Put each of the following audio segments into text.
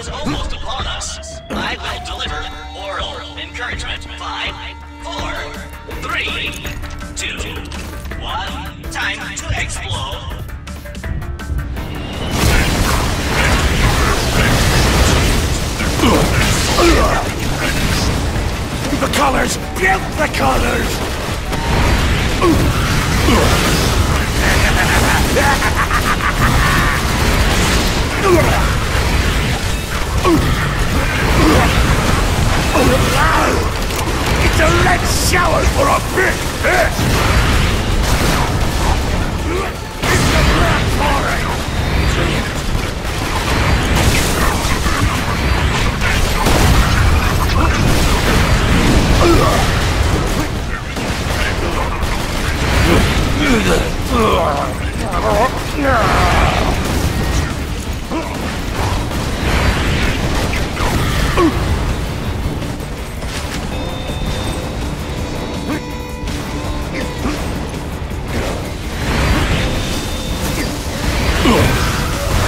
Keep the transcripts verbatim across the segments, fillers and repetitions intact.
is almost upon us. I will deliver oral encouragement. Five, four, three, two, one. Time to explode. The colors! Get the colors! It's a red shower for a big hit! It's a black forest!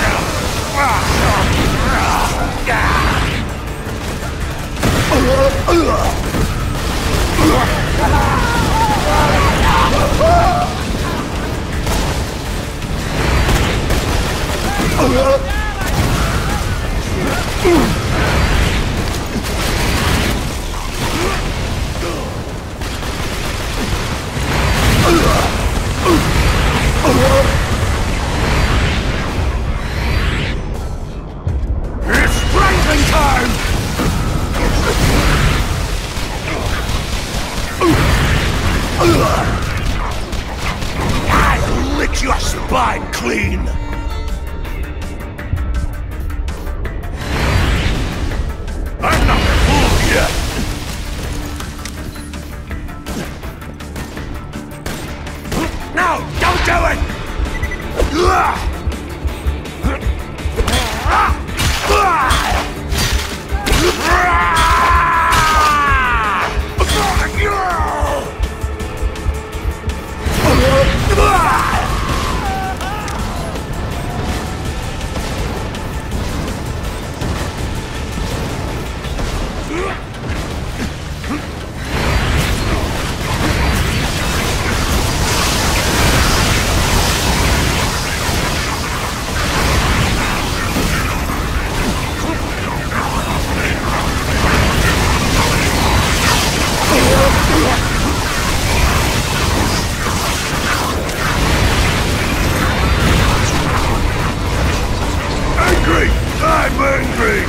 I'll lick your spine clean! I'm not a fool yet! No! Don't do it! I'm angry!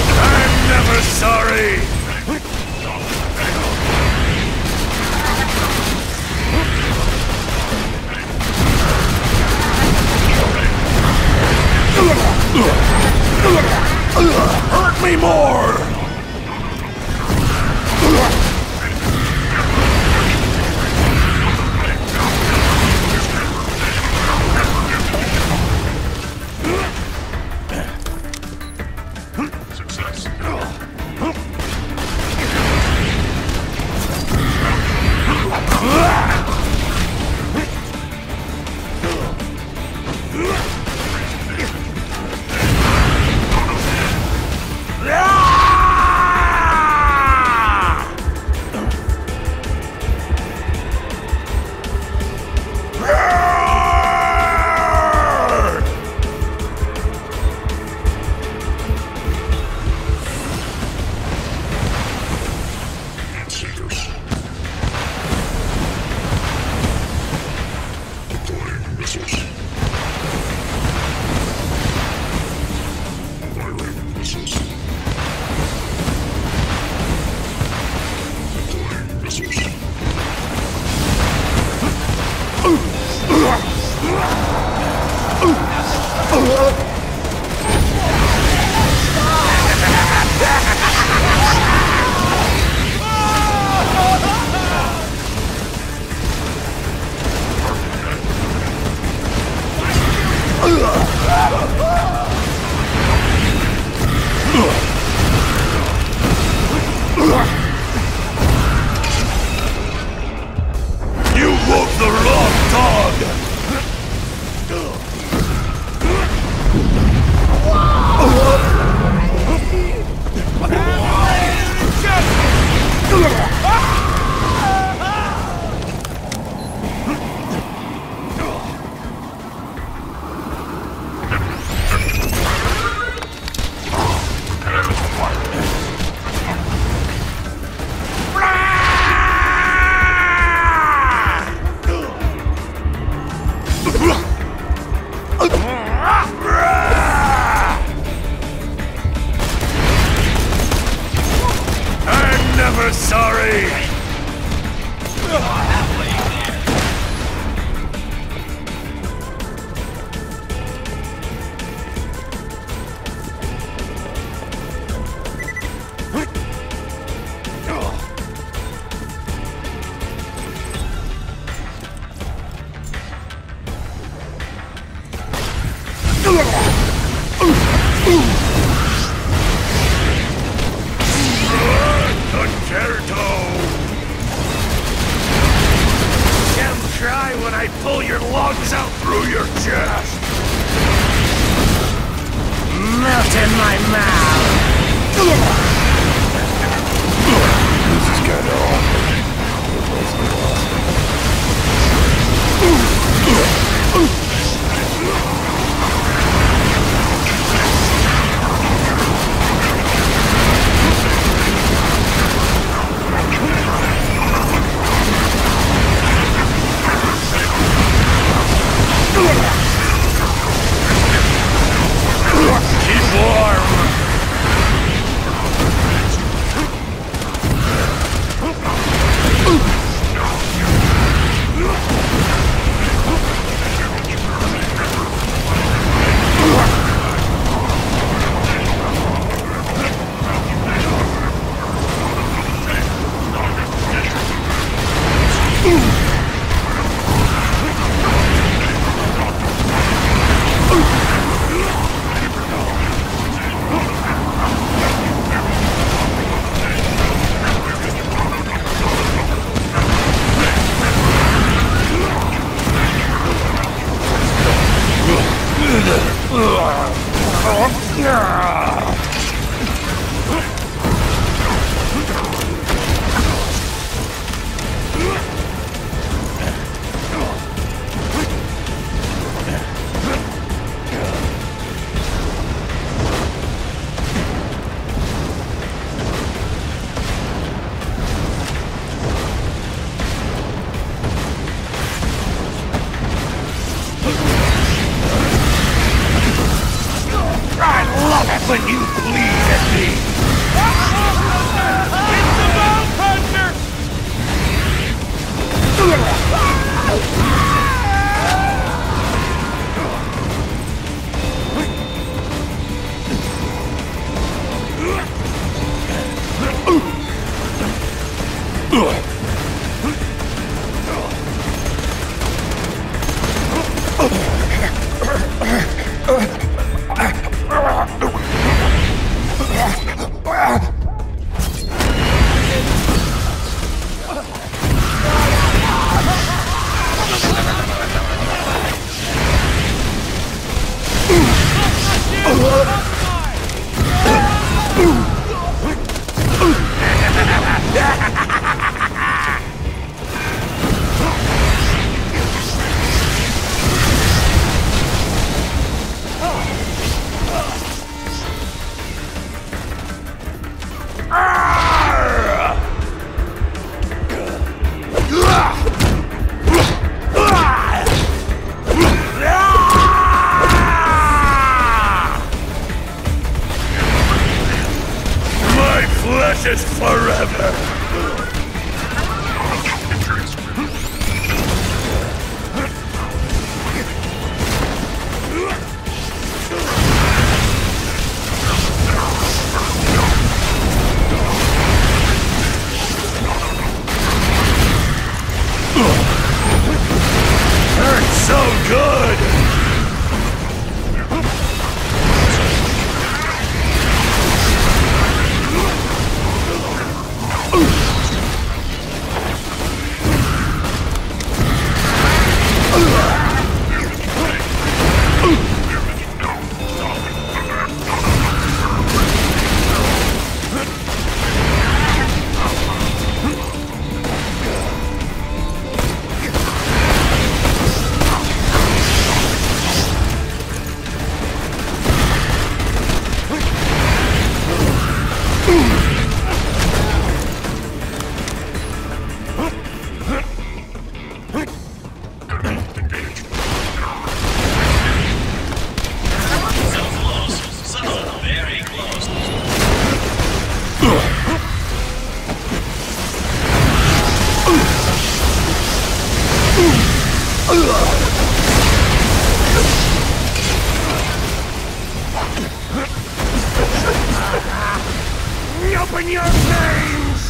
I'm never sorry! Hurt me more! I'm never sorry. Not halfway when you bleed at me! It's the Mouth Hunter! Bitch. Open your veins!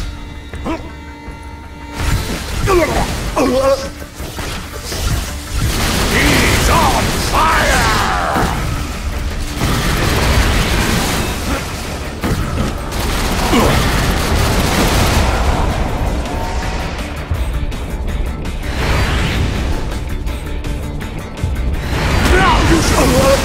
He's on fire! Now you shall...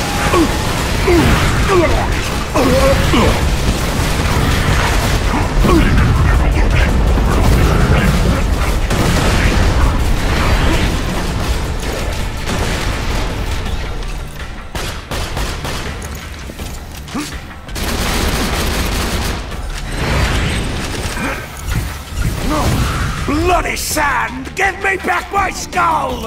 Bloody sand! Give me back my skull!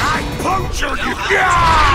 I punctured you! Yeah!